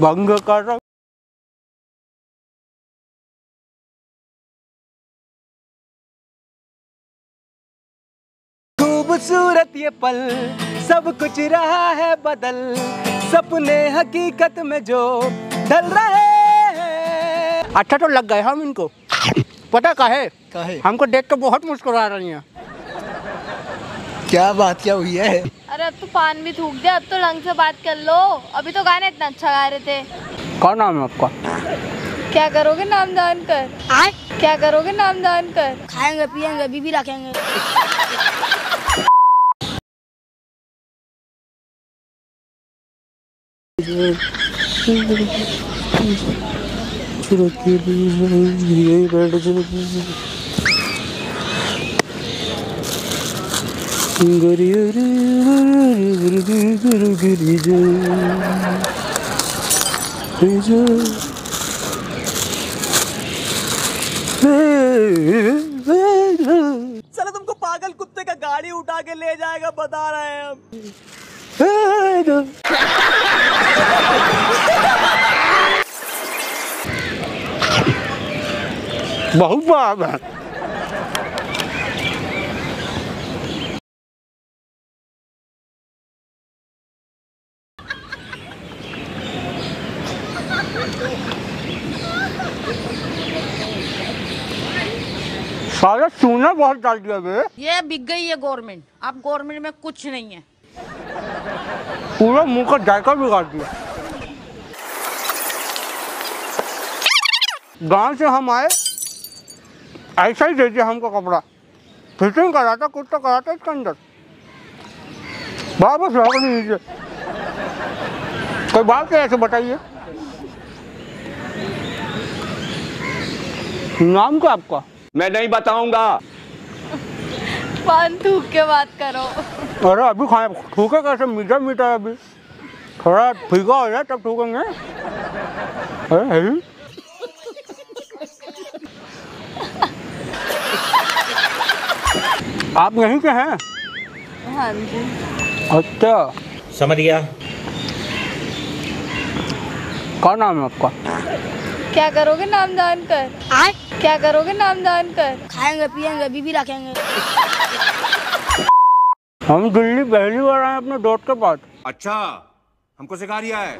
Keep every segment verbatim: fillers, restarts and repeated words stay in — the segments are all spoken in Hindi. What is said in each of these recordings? बंग करो। खूबसूरत ये पल, सब कुछ रहा है बदल, सपने हकीकत में जो ढल रहे हैं। अच्छा तो लग गए हम इनको, पता काहे काहे हमको देख कर बहुत मुस्कुरा रही है। क्या बात क्या हुई है? अरे अब तो पान भी थूक दे, अब तो ढंग से बात कर लो, अभी तो गाना इतना अच्छा गा रहे थे। कौन नाम है आपका? क्या करोगे नाम दान कर? आए? क्या करोगे नाम दान कर? खाएंगे पिएंगे बीबी रखेंगे। गुरी गुरी गुरी गुरी गुरी गुरी जो जो साला तुमको पागल कुत्ते का गाड़ी उठा के ले जाएगा, बता रहे हैं हम। बहुत बाप है। सारा चूना बहुत डाल दिया बे। ये बिक गई है गवर्नमेंट, अब गवर्नमेंट में कुछ नहीं है। पूरा मुंह का जायका बिगाड़ दिया। गांव से हम आए, ऐसा ही दे दिया हमको कपड़ा, फिटिंग कराता कुछ तो कराता इसके अंदर, वापस लौट नहीं दीजिए। कोई बात है ऐसे बताइए, नाम क्या आपका? मैं नहीं बताऊंगा। पान थूक के बात करो। अरे अभी खाए थूके कैसे, मीठा मीठा अभी थोड़ा फीका हो जाए तब थूकेंगे। अरे आप यहीं के हैं? हाँ जी। अच्छा समझ गया। क्या नाम है आपका? क्या करोगे नाम दान कर? आए? क्या करोगे नाम दान कर? खाएंगे पिएंगे बीबी रखेंगे। हम दिल्ली पहली बार आए अपने दोस्त के पास। अच्छा हमको सिखा दिया है।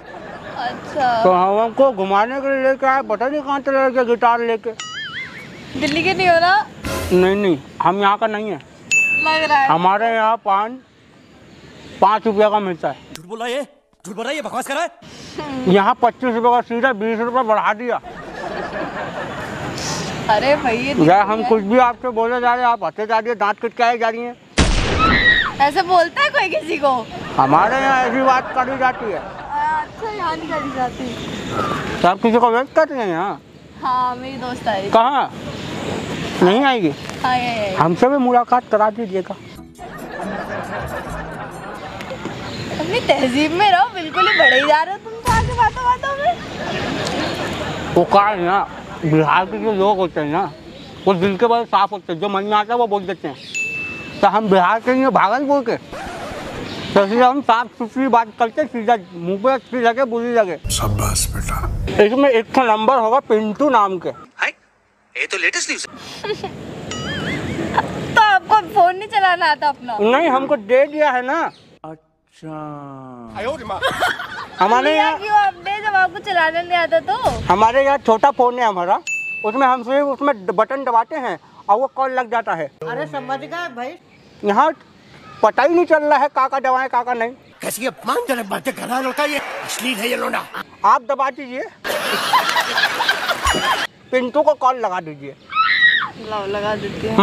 अच्छा तो हम हमको घुमाने के लिए लेके आए, पता नहीं कहाँ चले गए गिटार लेके। दिल्ली के नहीं हो ना? नहीं नहीं हम यहाँ का नहीं है, लग रहा है। हमारे यहाँ पान पाँच रुपया का मिलता है। झूठ बोला ये, झूठ बोला ये, बकवास कर रहा है। यहाँ पच्चीस रुपये का सीधा बीस रुपये बढ़ा दिया। अरे भैया हम कुछ भी आपसे बोले जा रहे हैं, आप हंसे जा रही है, दांत खटकाए जा रही है। ऐसे बोलता है कोई किसी को? हमारे यहाँ ऐसी बात करी जाती है। अच्छा यहाँ नहीं करी जाती। तो आप किसी को वेट करते हैं यहाँ? हाँ मेरी दोस्त आई। कहाँ? नहीं आएगी? हमसे भी मुलाकात करा दीजिएगा। अपनी तहजीब में रहो, बिल्कुल ही बढ़े जा रहे हो तुम तो आगे बातों बातों में। वो कहा है ना, बिहार के जो लोग होते हैं ना वो दिल के बड़े साफ होते हैं, जो मन में आता है वो बोल देते हैं। तो हम बिहार के लिए भागलपुर के, तो इसलिए हम साफ सुथरी बात करते, सीधा मुँह पे अच्छी लगे बुरी लगे। शाबाश बेटा। इसमें एक नंबर होगा पिंटू नाम के। ये तो लेटेस्ट न्यूज़ है। तो आपको फोन नहीं चलाना आता अपना? नहीं हमको दे दिया है ना। अच्छा हमारे यहाँ क्यों अपने, जब आपको चलाना नहीं आता तो? हमारे यहाँ छोटा फोन है हमारा, उसमें हम सिर्फ उसमें बटन दबाते हैं और वो कॉल लग जाता है। अरे समझ गए भाई, यहाँ पता ही नहीं चल रहा है काका दबाए काका नहीं। कैसी अपमानजनक बातें कर रहा है लड़का, ये अश्लील है ये लोना। आप दबा दीजिए, पिंटू को कॉल लगा दीजिए। लगा देते हैं।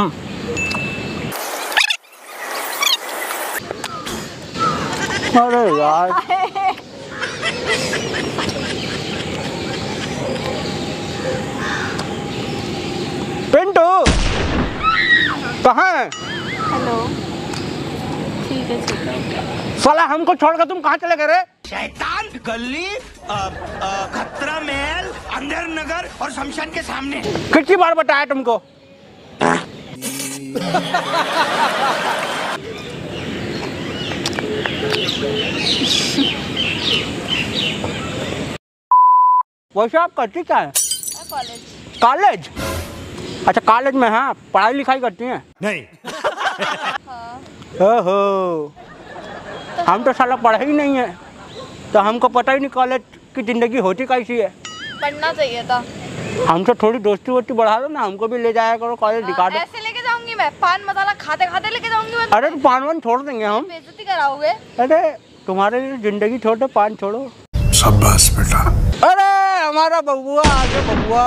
अरे यार पिंटू कहाँ है? हेलो ठीक है ठीक है। साला हमको छोड़कर तुम कहाँ चले गए रे? शैतान गली खतरा महल अंदर नगर और शमशान के सामने। कितनी बार बताया तुमको? वैसे आप करती क्या है? कॉलेज। कॉलेज? अच्छा कॉलेज में हैं, पढ़ाई लिखाई करती हैं? नहीं। ओहो तो हम तो साला पढ़े ही नहीं है, तो हमको पता ही नहीं कॉलेज की ज़िंदगी होती कैसी है। पढ़ना चाहिए था। हमसे थोड़ी दोस्ती वोस्ती बढ़ा दो ना, हमको भी ले जाया करो कॉलेज, दिखा दो। ऐसे लेके जाऊंगी मैं, पान मसाला खाते खाते लेके जाऊंगी मैं। अरे तो पान वान छोड़ देंगे हम। बेइज्जती कराओगे? अरे तुम्हारे लिए जिंदगी छोड़ दो, पान छोड़ो। शाबाश बेटा। अरे हमारा बबुआ आ गया, बबुआ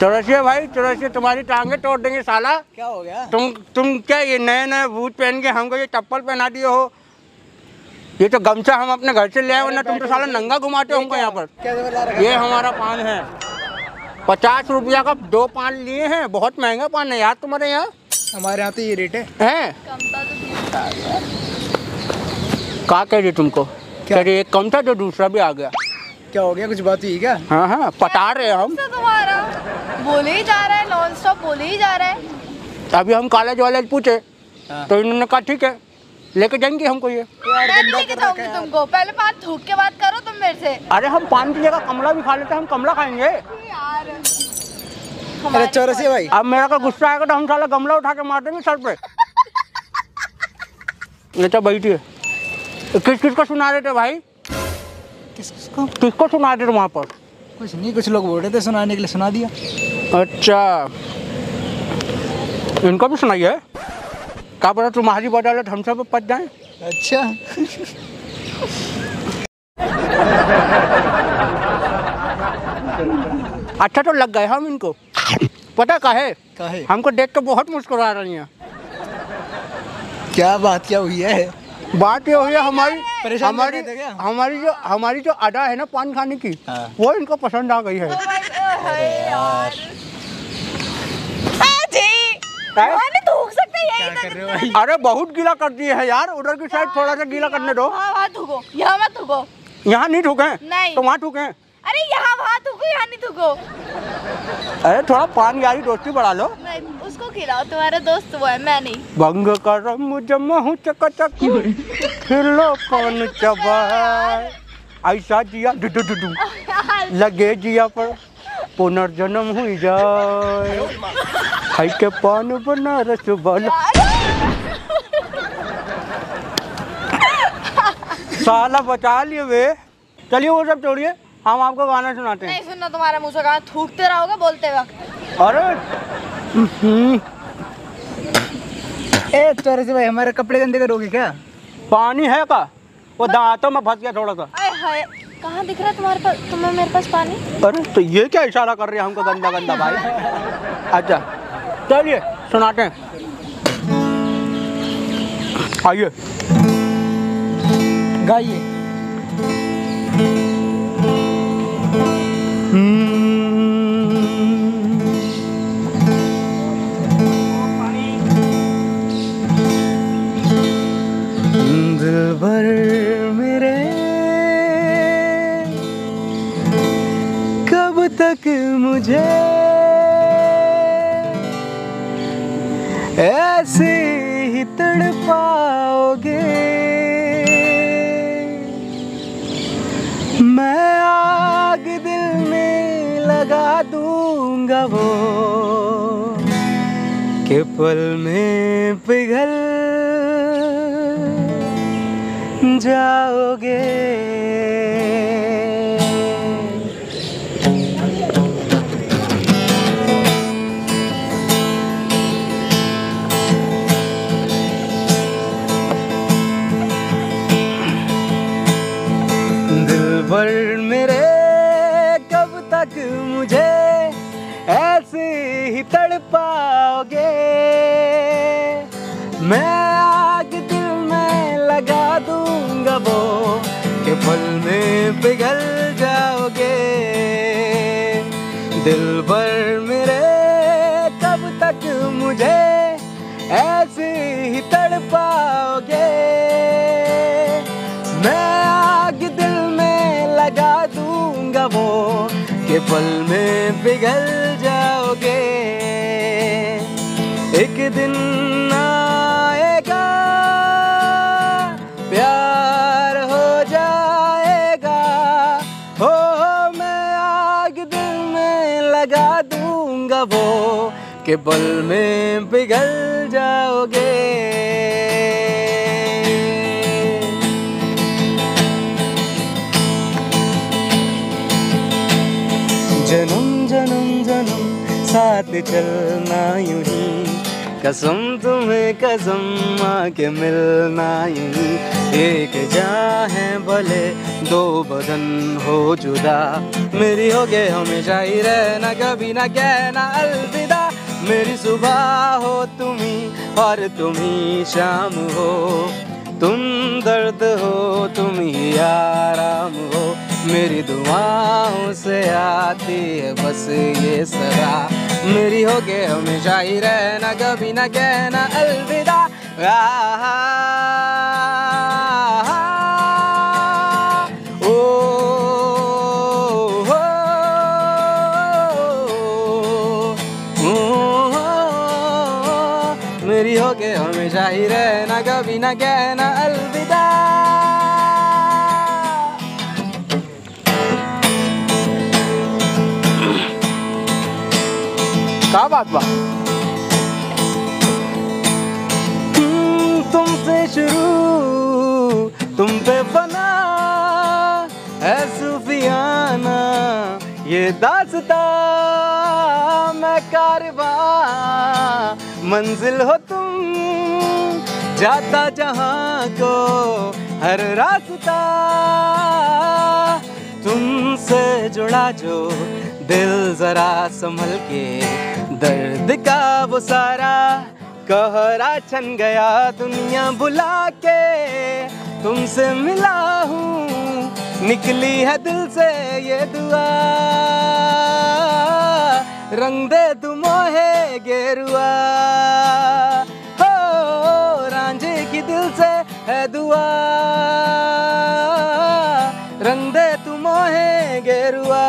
चौरसिया भाई, चौरसिया तुम्हारी टांगे तोड़ देंगे साला। क्या हो गया? तुम तुम क्या ये नए नए बूट पहन के हमको ये चप्पल पहना दिए हो। ये तो गमछा हम अपने घर से ले आए, वरना तुम तो साला नंगा घुमाते हो हमको यहाँ पर। ये हमारा पान है, पचास रुपया का दो पान लिए हैं, बहुत महंगा पान है यार तुम्हारे यहाँ। हमारे यहाँ तो ये रेट है। हैं? क्या कह रही तुमको? कह रही एक कम था तो दूसरा भी आ गया। क्या हो गया, कुछ बात हुई क्या? हाँ हाँ पटा रहे हम। तुम्हारा बोले ही जा रहा है, नॉन स्टॉप बोले ही जा रहा है। अभी हम कॉलेज वालेज पूछे तो इन्होंने कहा ठीक है लेके जाएंगे हमको। ये लेके जाऊंगी तुमको, पहले पान थूक के बात करो तुम मेरे से। अरे हम पान की जगह कमला भी खा लेते हैं, हम कमला खाएंगे यार। अरे चौरसिया भाई अब मेरा का गुस्सा आएगा तो हम साला गमला उठा के मार देंगे सर पे। ये तो बैठी है। किस किस को सुना रहे थे भाई? किस किस को किसको सुना रहे थे वहाँ पर? कुछ नहीं, कुछ लोग बोल रहे थे सुनाने के लिए, सुना दिया। अच्छा इनको भी सुनाइए, क्या पता तुम्हारी बदौलत हम सब पच जाए। अच्छा अच्छा तो लग गए हम इनको, पता काहे काहे हमको देख के बहुत मुस्कुरा रही हैं। क्या बात क्या हुई है? बात ये हुई है हमारी परेशान हमारी हमारी जो हमारी जो अदा है ना पान खाने की, वो इनको पसंद आ गई है। अरे बहुत गीला कर दिए है यार, उधर की साइड थोड़ा सा गीला करने दो। वहाँ थूको, यहाँ मत थूको। यहाँ नहीं थूके? नहीं। तो वहाँ थूके? अरे यहाँ वहाँ थूको, यहाँ नहीं थूको। अरे थोड़ा पान यारी दोस्ती बढ़ा लो। नहीं, उसको खिलाओ, तुम्हारा दोस्त वो है, मैं नहीं। भंग कर मुझे महू चकचक फिर लो पान चबाए, ऐसा जिया डुडुडुडू लगे जिया पर पुनर्जन्म हुई जाए, खाई के पान बना रस बना। साला बचा लिए वे। चलिए वो सब छोड़िए, हम आपको गाना सुनाते हैं। नहीं सुनना, तुम्हारे मुँह से गाना थूकते रहोगे बोलते वक्त। अरे ए चौरसिया भाई हमारे कपड़े गंदे करोगे क्या? पानी है का? वो दांतों में फंस गया थोड़ा सा। कहाँ दिख रहा है तुम्हारे पास, तुम्हें मेरे पास पानी? अरे तो ये क्या इशारा कर रहे हैं हमको गंदा गंदा भाई। अच्छा चलिए सुनाते हैं, आइए गाइए। दिल भर तक मुझे ऐसे ही तड़पाओगे, मैं आग दिल में लगा दूंगा वो के पल में पिघल जाओगे। पर मेरे कब तक मुझे ऐसे ही तड़पाओगे, मैं आग दिल में लगा दूंगा वो के पल में पिघल जाओगे। दिल पर मेरे कब तक मुझे ऐसे ही तड़पाओगे, मैं आग दिल लगा दूंगा वो के पल में पिघल जाओगे। एक दिन आएगा प्यार हो जाएगा, हो के पल में पिघल जाओगे। जन्म जन्म जन्म साथ चलना यूं ही, कसम तुम्हें कसम आके मिलना यूं ही। एक जान है भले दो बदन हो जुदा, मेरी होगे हमेशा ही रहना, कभी ना कहना अलविदा। मेरी सुबह हो तुम्ही और तुम्ही शाम हो, तुम दर्द हो तुम्ही आराम हो। मेरी दुआओं से आती है बस ये सदा, मेरी होगे हमेशा ही रहना, कभी ना कहना अलविदा। मेरी होके हमेशा ही रहना, कभी ना कहना अलविदा। क्या बात बा, तुमसे शुरू तुम पे बना है सूफियाना ये दास्ता। मैं कारवा मंजिल हो तुम, जाता जहां को हर रास्ता। तुमसे जुड़ा जो दिल जरा संभल के, दर्द का वो सारा कोहरा छन गया। दुनिया बुला के तुमसे मिला हूँ, निकली है दिल से ये दुआ, रंग दे तू मोहे गेरुआ। हो रांझे की दिल से है दुआ, रंग दे तू मोहे गेरुआ।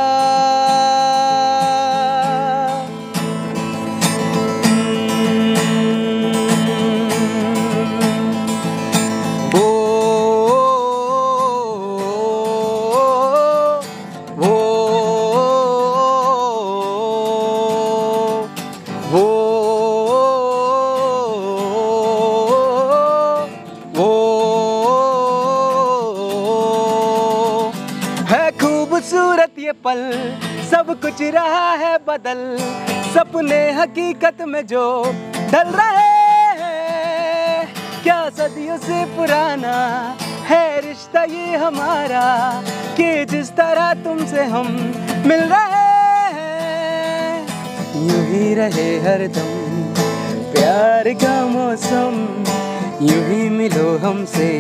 खूबसूरत ये पल, सब कुछ रहा है बदल, सपने हकीकत में जो ढल रहे हैं। क्या सदियों से पुराना है रिश्ता ये हमारा, कि जिस तरह तुमसे हम मिल रहे हैं, यूं ही रहे हरदम प्यार का मौसम। यूं ही मिलो हमसे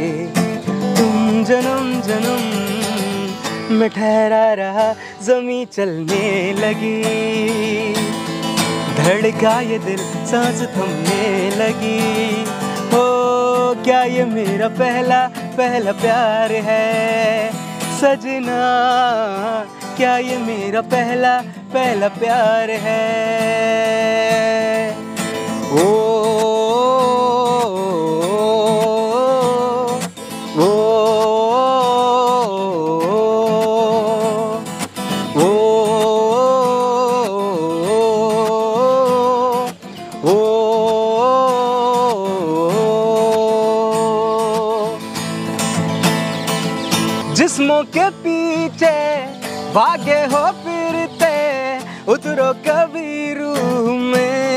तुम जन्म जन्म, मैं ठहरा रहा जमी चलने लगी, धड़का ये दिल सांस थमने लगी। हो क्या ये मेरा पहला पहला प्यार है सजना, क्या ये मेरा पहला पहला प्यार है। ओ जिस्मों के पीछे भागे हो फिरते, उतरो कभी रूह में।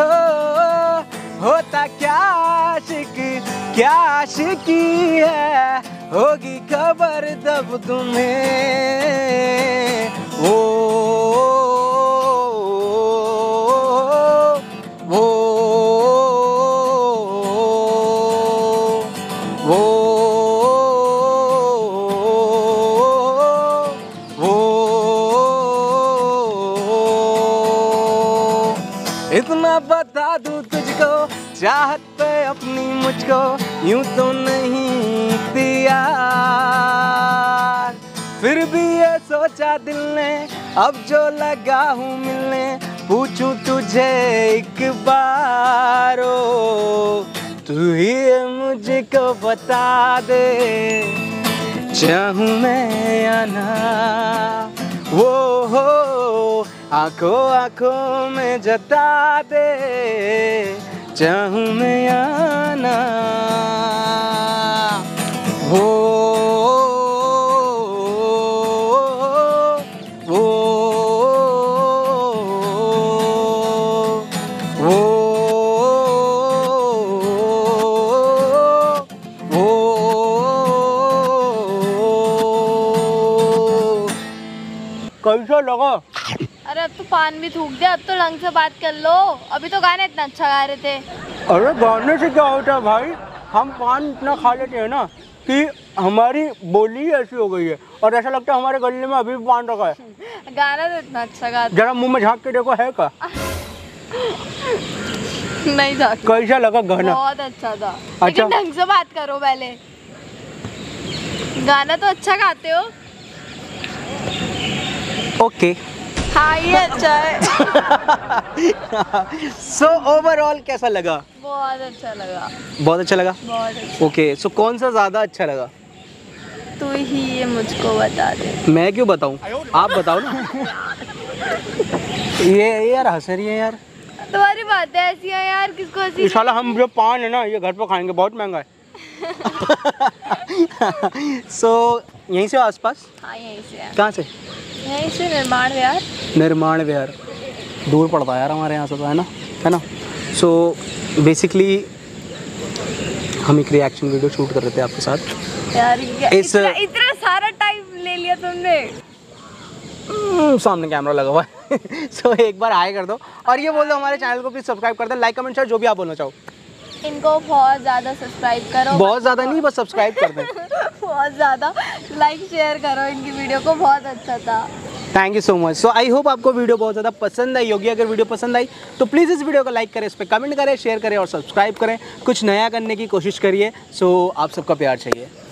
हो होता क्या आशिक, क्या आशिकी है, होगी खबर तब तुम्हें। ओ इतना बता दूँ तुझको, चाहत पे अपनी मुझको यूं तो नहीं इख्तियार, फिर भी ये सोचा दिल ने अब जो लगा हूँ मिलने, पूछूं तुझे एक बार। ओ तू ही मुझको बता दे, चाहूँ मैं या ना। वो हो आ आंखों आंखों में जता दे चाहूं मैं आना हो कैसा लगा? अरे अब तो पान भी थूक दिया, अब तो ढंग से बात कर लो। अभी तो गाना इतना अच्छा गा रहे थे। अरे गाने से क्या होता है भाई, हम पान इतना खा लेते हैं ना कि हमारी बोली ऐसी हो गई है और ऐसा लगता है हमारे गले में अभी भी पान रखा है। गाना तो इतना अच्छा गा, जरा मुंह में झाँक के देखो है का नहीं था। कैसा लगा गाना? बहुत अच्छा था। अच्छा ढंग से बात करो पहले, गाना तो अच्छा गाते हो। Okay okay. हाँ ये अच्छा है। सो ओवरऑल कैसा लगा? बहुत अच्छा लगा। बहुत अच्छा लगा। Okay so okay. so, कौन सा ज़्यादा अच्छा लगा? तू ही ये मुझको बता दे। मैं क्यों बताऊँ, आप बताओ ना। ये यार हंस रही है यार, तुम्हारी बातें ऐसी हैं यार, किसको ऐसी इंशाल्लाह। हम जो पान है ना ये घर पर खाएंगे, बहुत महंगा है। सो so, यहीं से आसपास? हाँ यहीं से। कहाँ से? यहीं से निर्माण विहार। निर्माण विहार दूर पड़ता है यार हमारे यहाँ से, तो है ना है ना। सो बेसिकली हम एक रिएक्शन वीडियो शूट कर रहे थे आपके साथ यार। इस इतना, इतना सारा टाइम ले लिया तुमने, सामने कैमरा लगा हुआ है। सो so, एक बार हाय कर दो और ये बोल दो हमारे चैनल को प्लीज सब्सक्राइब कर दो, लाइक कमेंट शेयर जो भी आप बोलना चाहो। इनको बहुत ज़्यादा सब्सक्राइब करो। बहुत ज़्यादा नहीं, बस सब्सक्राइब कर दें। बहुत ज़्यादा लाइक शेयर करो इनकी वीडियो को, बहुत अच्छा था। Thank you so much. So I hope आपको वीडियो बहुत ज़्यादा पसंद आई होगी। अगर वीडियो पसंद आई तो प्लीज़ इस वीडियो को लाइक करें, इस पर कमेंट करें, शेयर करें और सब्सक्राइब करें। कुछ नया करने की कोशिश करिए। सो so, आप सबका प्यार चाहिए।